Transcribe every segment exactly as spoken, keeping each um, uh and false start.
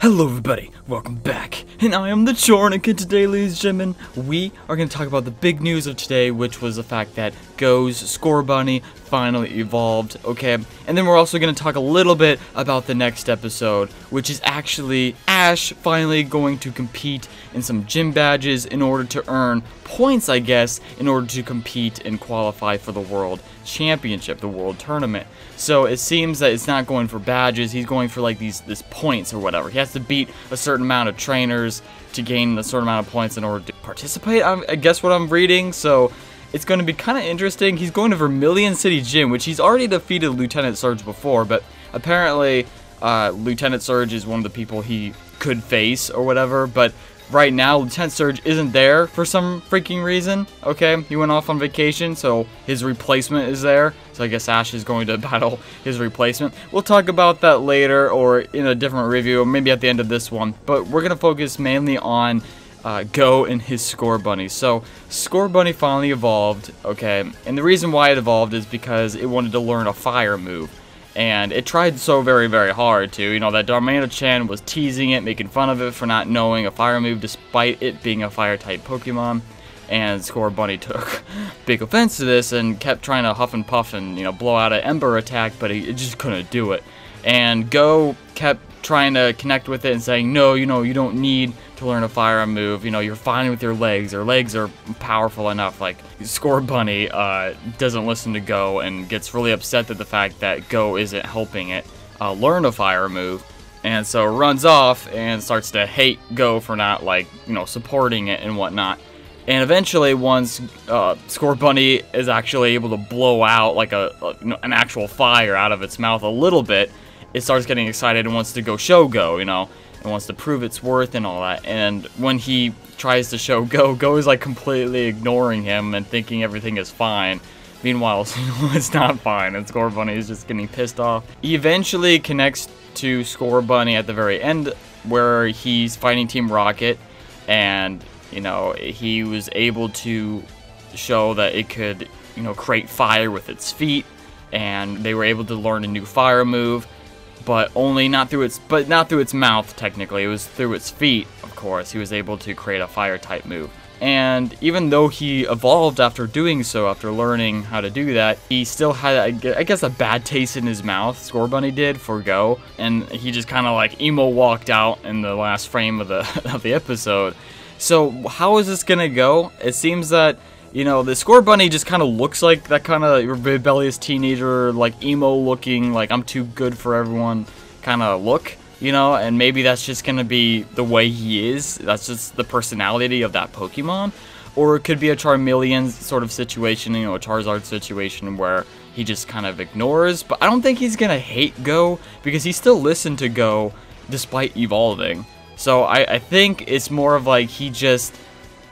Hello everybody, welcome back, and I am the Chornick, and today, ladies and gentlemen, we are going to talk about the big news of today, which was the fact that Goh's Scorbunny finally evolved, okay? And then we're also going to talk a little bit about the next episode, which is actually Ash finally going to compete in some gym badges in order to earn points, I guess, in order to compete and qualify for the World Championship, the World Tournament. So it seems that it's not going for badges, he's going for like these this points or whatever. He has to beat a certain amount of trainers to gain a certain amount of points in order to participate, I'm, I guess what I'm reading. So it's going to be kind of interesting. He's going to Vermilion City Gym, which he's already defeated Lieutenant Surge before, but apparently uh, Lieutenant Surge is one of the people he could face or whatever, but right now Lieutenant Surge isn't there for some freaking reason, okay? He went off on vacation, so his replacement is there, so I guess Ash is going to battle his replacement. We'll talk about that later or in a different review, or maybe at the end of this one, but we're going to focus mainly on Uh, Goh and his Scorbunny. So Scorbunny finally evolved, okay, and the reason why it evolved is because it wanted to learn a fire move, and it tried so very, very hard to, you know, that Darmanitan was teasing it, making fun of it for not knowing a fire move despite it being a fire-type Pokemon, and Scorbunny took big offense to this and kept trying to huff and puff and, you know, blow out an Ember attack, but it, it just couldn't do it, and Goh kept trying to connect with it and saying, no, you know, you don't need to learn a fire move, you know, you're fine with your legs, your legs are powerful enough. Like, Scorbunny uh, doesn't listen to Goh and gets really upset at the fact that Goh isn't helping it uh, learn a fire move, and so runs off and starts to hate Goh for not, like, you know, supporting it and whatnot. And eventually, once uh, Scorbunny is actually able to blow out, like, a, a you know, an actual fire out of its mouth a little bit, it starts getting excited and wants to go show Goh, you know, and wants to prove its worth and all that. And when he tries to show Goh, Goh is like completely ignoring him and thinking everything is fine. Meanwhile, it's not fine, and Scorbunny is just getting pissed off. He eventually connects to Scorbunny at the very end where he's fighting Team Rocket, and, you know, he was able to show that it could, you know, create fire with its feet, and they were able to learn a new fire move. But only not through its, but not through its mouth, technically. It was through its feet, of course. He was able to create a fire-type move. And even though he evolved after doing so, after learning how to do that, he still had, I guess, a bad taste in his mouth, Scorbunny did, for Goh. And he just kind of, like, emo walked out in the last frame of the, of the episode. So how is this going to go? It seems that, you know, the Scorbunny just kind of looks like that kind of rebellious teenager, like, emo-looking, like, I'm too good for everyone kind of look, you know? And maybe that's just going to be the way he is. That's just the personality of that Pokemon. Or it could be a Charmeleon sort of situation, you know, a Charizard situation where he just kind of ignores. But I don't think he's going to hate Goh, because he still listened to Goh despite evolving. So I, I think it's more of like he just...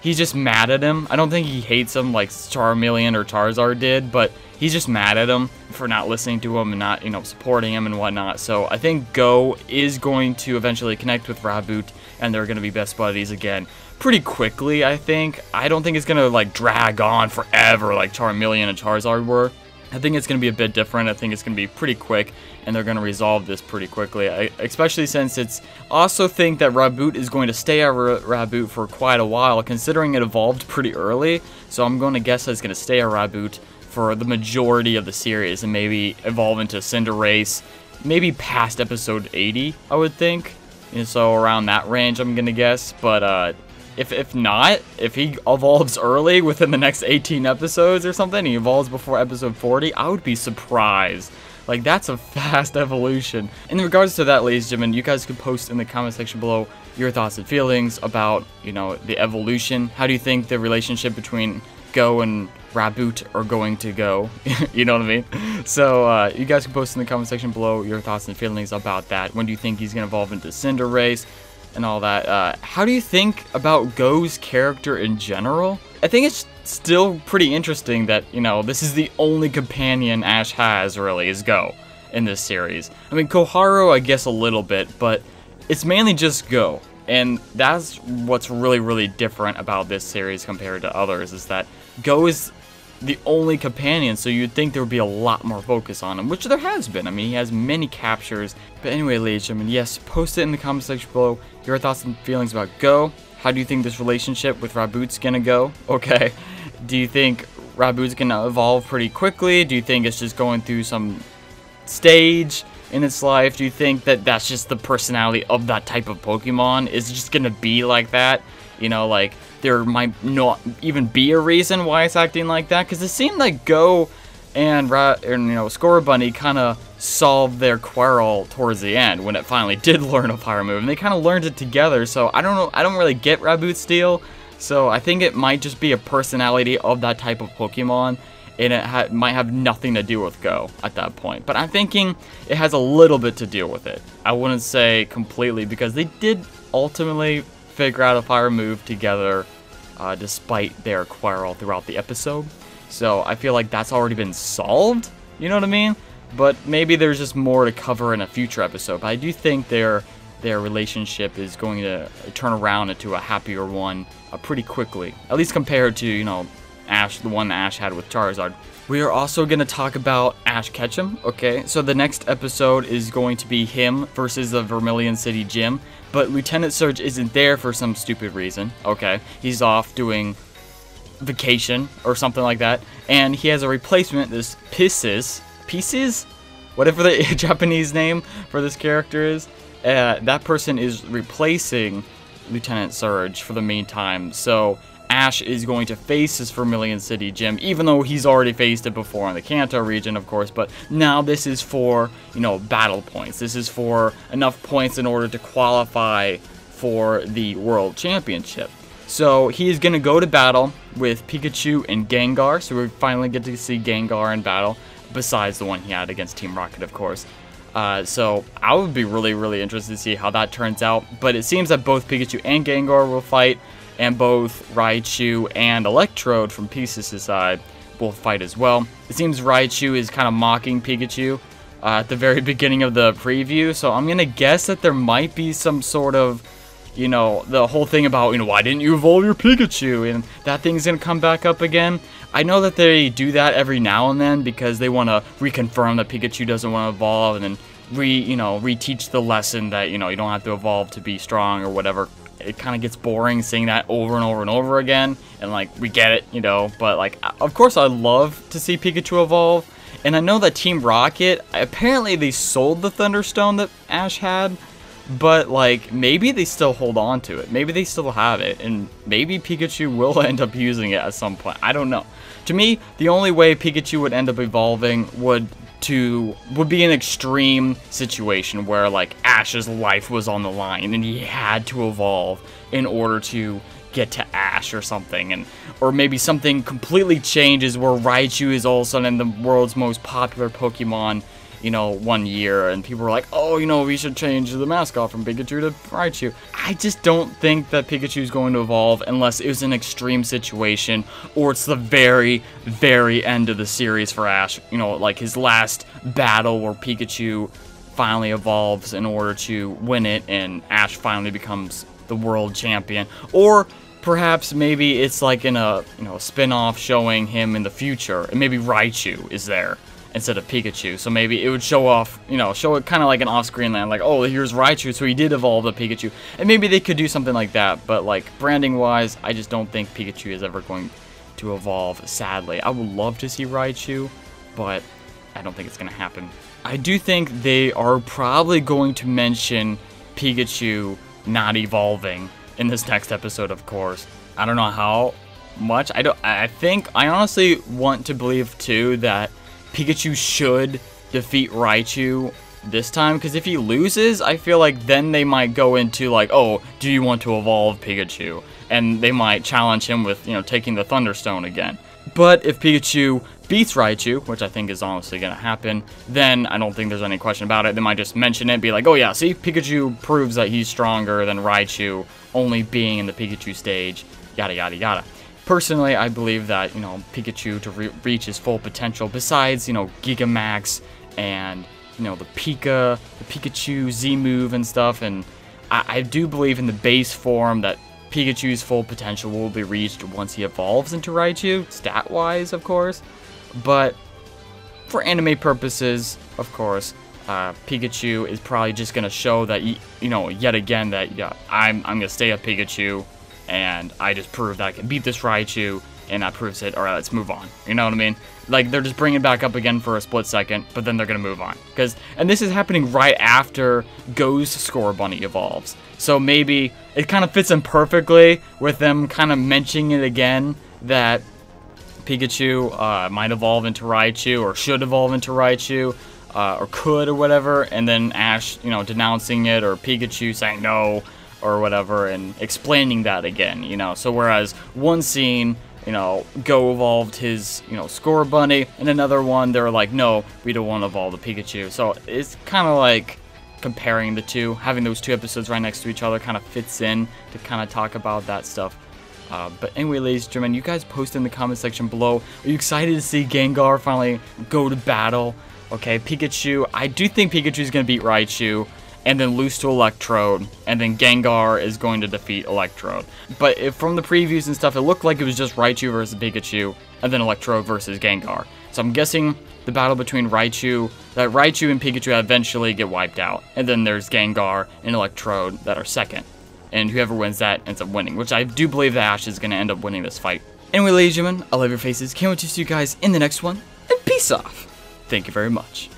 he's just mad at him. I don't think he hates him like Charmeleon or Charizard did, but he's just mad at him for not listening to him and not, you know, supporting him and whatnot. So I think Goh is going to eventually connect with Raboot, and they're going to be best buddies again pretty quickly, I think. I don't think it's going to, like, drag on forever like Charmeleon and Charizard were. I think it's going to be a bit different. I think it's going to be pretty quick, and they're going to resolve this pretty quickly, I, especially since it's also think that Raboot is going to stay at Raboot for quite a while, considering it evolved pretty early. So I'm going to guess that it's going to stay at Raboot for the majority of the series and maybe evolve into Cinderace, maybe past episode eighty, I would think. And so around that range, I'm going to guess. But uh, if, if not, if he evolves early within the next eighteen episodes or something, he evolves before episode forty, I would be surprised. Like, that's a fast evolution. In regards to that, ladies and gentlemen, you guys could post in the comment section below your thoughts and feelings about, you know, the evolution. How do you think the relationship between Goh and Raboot are going to go? You know what I mean? So, uh, you guys can post in the comment section below your thoughts and feelings about that. When do you think he's going to evolve into Cinderace and all that? Uh, how do you think about Goh's character in general? I think it's still pretty interesting that, you know, this is the only companion Ash has, really, is Goh in this series. I mean, Koharu, I guess, a little bit, but it's mainly just Goh. And that's what's really, really different about this series compared to others, is that Goh is the only companion, so you'd think there would be a lot more focus on him, which there has been. I mean, he has many captures. But anyway, ladies and gentlemen, yes, post it in the comment section below your thoughts and feelings about Goh. How do you think this relationship with Raboot's gonna go? Okay, do you think Raboot's gonna evolve pretty quickly? Do you think it's just going through some stage in its life? Do you think that that's just the personality of that type of Pokemon? Is it just gonna be like that? You know, like, there might not even be a reason why it's acting like that, because it seemed like Goh and, Ra and you know, Scorbunny kind of solved their quarrel towards the end when it finally did learn a fire move, and they kind of learned it together. So I don't know, I don't really get Raboot's deal. So I think it might just be a personality of that type of Pokemon, and it ha might have nothing to do with Goh at that point. But I'm thinking it has a little bit to deal with it. I wouldn't say completely, because they did ultimately figure out a fire move together, uh, despite their quarrel throughout the episode. So I feel like that's already been solved, you know what I mean? But maybe there's just more to cover in a future episode. But I do think their their relationship is going to turn around into a happier one uh, pretty quickly, at least compared to, you know, Ash, the one that Ash had with Charizard. We are also going to talk about Ash Ketchum, okay? So the next episode is going to be him versus the Vermilion City Gym, but Lieutenant Surge isn't there for some stupid reason, okay? He's off doing vacation or something like that, and he has a replacement, this Pisces, Pisces? Whatever the Japanese name for this character is. Uh, that person is replacing Lieutenant Surge for the meantime, so Ash is going to face this Vermilion City Gym, even though he's already faced it before in the Kanto region, of course, but now this is for, you know, battle points. This is for enough points in order to qualify for the World Championship. So he is going to go to battle with Pikachu and Gengar, so we finally get to see Gengar in battle, besides the one he had against Team Rocket, of course. Uh, so I would be really, really interested to see how that turns out, but it seems that both Pikachu and Gengar will fight, and both Raichu and Electrode from Pisces' side will fight as well. It seems Raichu is kind of mocking Pikachu uh, at the very beginning of the preview, so I'm going to guess that there might be some sort of, you know, the whole thing about, you know, why didn't you evolve your Pikachu? And that thing's going to come back up again. I know that they do that every now and then because they want to reconfirm that Pikachu doesn't want to evolve and then re, you know, reteach the lesson that, you know, you don't have to evolve to be strong or whatever. It kind of gets boring seeing that over and over and over again, and like, we get it, you know, but like, of course I love to see Pikachu evolve. And I know that Team Rocket, apparently they sold the Thunderstone that Ash had, but like, maybe they still hold on to it, maybe they still have it, and maybe Pikachu will end up using it at some point. I don't know. To me, the only way Pikachu would end up evolving would To, would be an extreme situation where like Ash's life was on the line and he had to evolve in order to get to Ash or something, and or maybe something completely changes where Raichu is all of a sudden the world's most popular Pokemon, you know, one year, and people are like, oh, you know, we should change the mascot from Pikachu to Raichu. I just don't think that Pikachu is going to evolve unless it was an extreme situation, or it's the very, very end of the series for Ash. You know, like his last battle where Pikachu finally evolves in order to win it, and Ash finally becomes the world champion. Or perhaps maybe it's like in a, you know, spin-off showing him in the future, and maybe Raichu is there instead of Pikachu, so maybe it would show off, you know, show it kind of like an off-screen land, like, oh, here's Raichu, so he did evolve the Pikachu, and maybe they could do something like that. But like, branding-wise, I just don't think Pikachu is ever going to evolve, sadly. I would love to see Raichu, but I don't think it's going to happen. I do think they are probably going to mention Pikachu not evolving in this next episode, of course. I don't know how much. I don't, I think, I honestly want to believe, too, that Pikachu should defeat Raichu this time, because if he loses, I feel like then they might go into like, oh, do you want to evolve Pikachu? And they might challenge him with, you know, taking the Thunderstone again. But if Pikachu beats Raichu, which I think is honestly going to happen, then I don't think there's any question about it. They might just mention it, be like, oh yeah, see, Pikachu proves that he's stronger than Raichu, only being in the Pikachu stage, yada yada yada. Personally, I believe that, you know, Pikachu to re reach his full potential, besides, you know, Gigamax and, you know, the Pika, the Pikachu Z move and stuff, and I, I do believe in the base form that Pikachu's full potential will be reached once he evolves into Raichu, stat-wise, of course. But for anime purposes, of course, uh, Pikachu is probably just gonna show that, you know, yet again that yeah, I'm I'm gonna stay a Pikachu, and I just prove that I can beat this Raichu, and that proves it. All right, let's move on. You know what I mean? Like, they're just bringing it back up again for a split second, but then they're gonna move on. Cause, and this is happening right after Goh's Scorbunny evolves. So maybe it kind of fits in perfectly with them kind of mentioning it again that Pikachu uh, might evolve into Raichu, or should evolve into Raichu, uh, or could, or whatever. And then Ash, you know, denouncing it, or Pikachu saying no, or whatever, and explaining that again. You know, so whereas one scene, you know, Goh evolved his, you know, Scorbunny, and another one, they're like, no, we don't want to evolve the Pikachu. So it's kind of like comparing the two, having those two episodes right next to each other kind of fits in to kind of talk about that stuff. Uh, but anyway, ladies and gentlemen, you guys post in the comment section below. Are you excited to see Gengar finally go to battle? Okay, Pikachu, I do think Pikachu's going to beat Raichu, and then lose to Electrode, and then Gengar is going to defeat Electrode. But if, from the previews and stuff, it looked like it was just Raichu versus Pikachu, and then Electrode versus Gengar. So I'm guessing the battle between Raichu, that Raichu and Pikachu eventually get wiped out, and then there's Gengar and Electrode that are second. And whoever wins that ends up winning, which I do believe that Ash is going to end up winning this fight. Anyway, ladies and gentlemen, I love your faces. Can't wait to see you guys in the next one, and peace off. Thank you very much.